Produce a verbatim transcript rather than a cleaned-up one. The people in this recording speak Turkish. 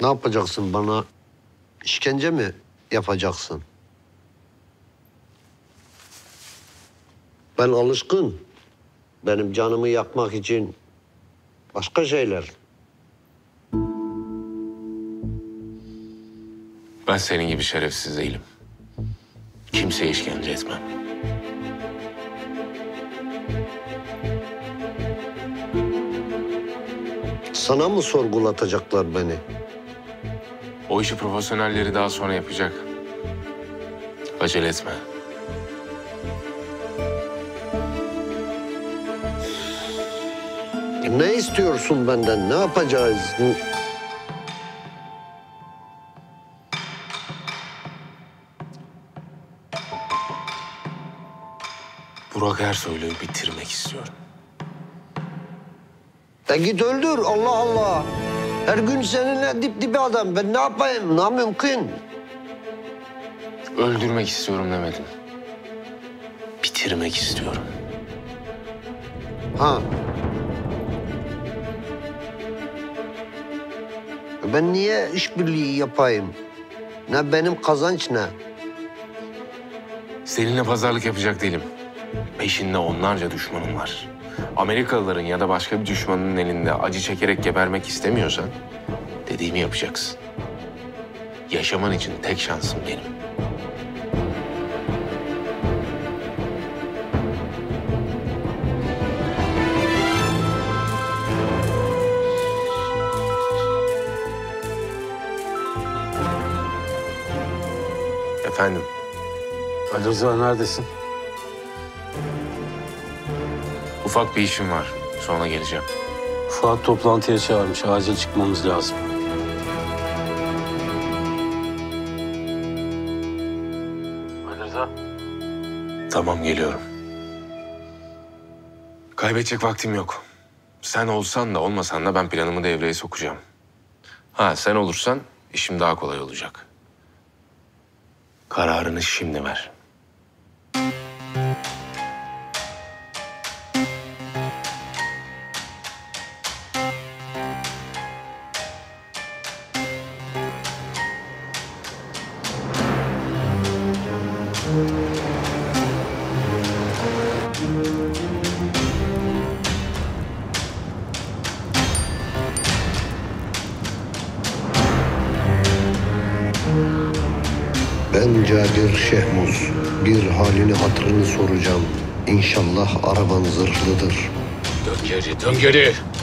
Ne yapacaksın bana? İşkence mi yapacaksın? Ben alışkın. Benim canımı yakmak için başka şeyler. Ben senin gibi şerefsiz değilim. Kimseye işkence etmem. Sana mı sorgulatacaklar beni? O işi profesyonelleri daha sonra yapacak. Acele etme. Ne istiyorsun benden? Ne yapacağız? Burak Ersoylu'yu bitirmek istiyorum. E git öldür. Allah Allah. Her gün seninle dip dibe adam. Ben ne yapayım? Ne mümkün? Öldürmek istiyorum demedim. Bitirmek istiyorum. Ha. Ben niye işbirliği yapayım? Ne benim kazanç ne? Seninle pazarlık yapacak değilim. Peşinde onlarca düşmanım var. Amerikalıların ya da başka bir düşmanın elinde acı çekerek gebermek istemiyorsan dediğimi yapacaksın. Yaşaman için tek şansım benim. Efendim? Ali Rıza neredesin? Ufak bir işim var. Sonra geleceğim. Fuat toplantıya çağırmış. Acil çıkmamız lazım. Ali Rıza. Tamam, geliyorum. Kaybedecek vaktim yok. Sen olsan da olmasan da ben planımı devreye sokacağım. Ha, sen olursan işim daha kolay olacak. Kararını şimdi ver. Ben Cadir Şehmuz. Bir halini hatırını soracağım. İnşallah araban zırhlıdır. Dön geri, dön geri.